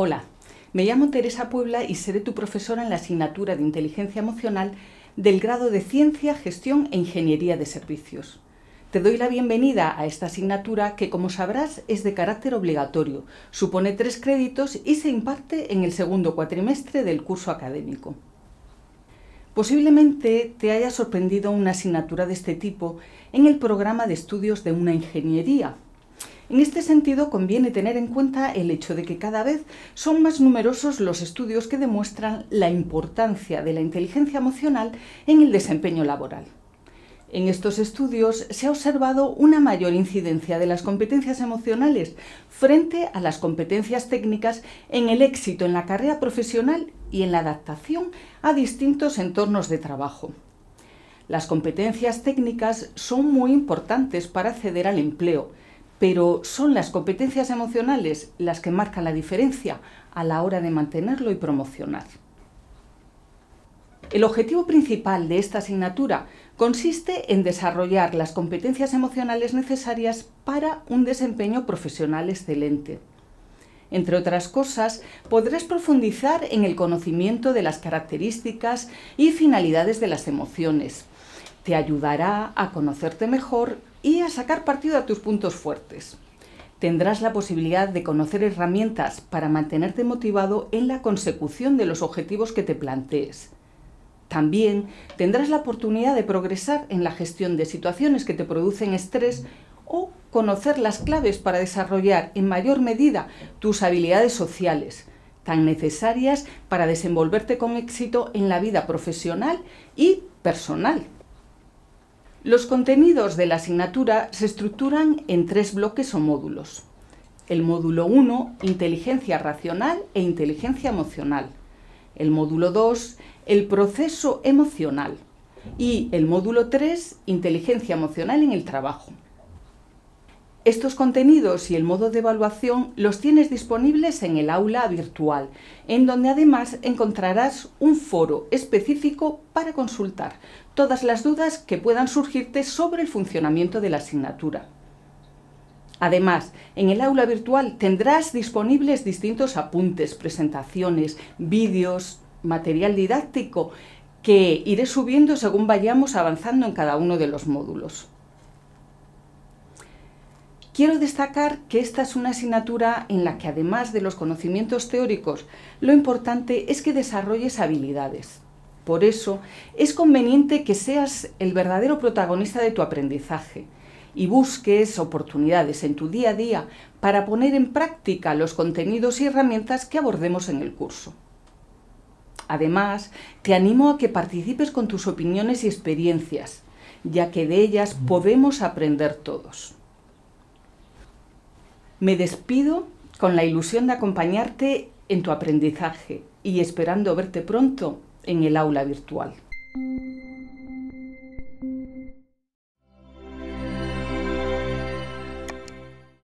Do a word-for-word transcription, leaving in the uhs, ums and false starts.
Hola, me llamo Teresa Puebla y seré tu profesora en la asignatura de Inteligencia Emocional del grado de Ciencia, Gestión e Ingeniería de Servicios. Te doy la bienvenida a esta asignatura que, como sabrás, es de carácter obligatorio, supone tres créditos y se imparte en el segundo cuatrimestre del curso académico. Posiblemente te haya sorprendido una asignatura de este tipo en el programa de estudios de una ingeniería. En este sentido, conviene tener en cuenta el hecho de que cada vez son más numerosos los estudios que demuestran la importancia de la inteligencia emocional en el desempeño laboral. En estos estudios se ha observado una mayor incidencia de las competencias emocionales frente a las competencias técnicas en el éxito en la carrera profesional y en la adaptación a distintos entornos de trabajo. Las competencias técnicas son muy importantes para acceder al empleo, pero son las competencias emocionales las que marcan la diferencia a la hora de mantenerlo y promocionar. El objetivo principal de esta asignatura consiste en desarrollar las competencias emocionales necesarias para un desempeño profesional excelente. Entre otras cosas, podrás profundizar en el conocimiento de las características y finalidades de las emociones. Te ayudará a conocerte mejor y a sacar partido a tus puntos fuertes. Tendrás la posibilidad de conocer herramientas para mantenerte motivado en la consecución de los objetivos que te plantees. También tendrás la oportunidad de progresar en la gestión de situaciones que te producen estrés o conocer las claves para desarrollar en mayor medida tus habilidades sociales, tan necesarias para desenvolverte con éxito en la vida profesional y personal. Los contenidos de la asignatura se estructuran en tres bloques o módulos. El módulo uno, inteligencia racional e inteligencia emocional. El módulo dos, el proceso emocional. Y el módulo tres, inteligencia emocional en el trabajo. Estos contenidos y el modo de evaluación los tienes disponibles en el aula virtual, en donde además encontrarás un foro específico para consultar todas las dudas que puedan surgirte sobre el funcionamiento de la asignatura. Además, en el aula virtual tendrás disponibles distintos apuntes, presentaciones, vídeos, material didáctico que iré subiendo según vayamos avanzando en cada uno de los módulos. Quiero destacar que esta es una asignatura en la que, además de los conocimientos teóricos, lo importante es que desarrolles habilidades. Por eso, es conveniente que seas el verdadero protagonista de tu aprendizaje y busques oportunidades en tu día a día para poner en práctica los contenidos y herramientas que abordemos en el curso. Además, te animo a que participes con tus opiniones y experiencias, ya que de ellas podemos aprender todos. Me despido con la ilusión de acompañarte en tu aprendizaje y esperando verte pronto en el aula virtual.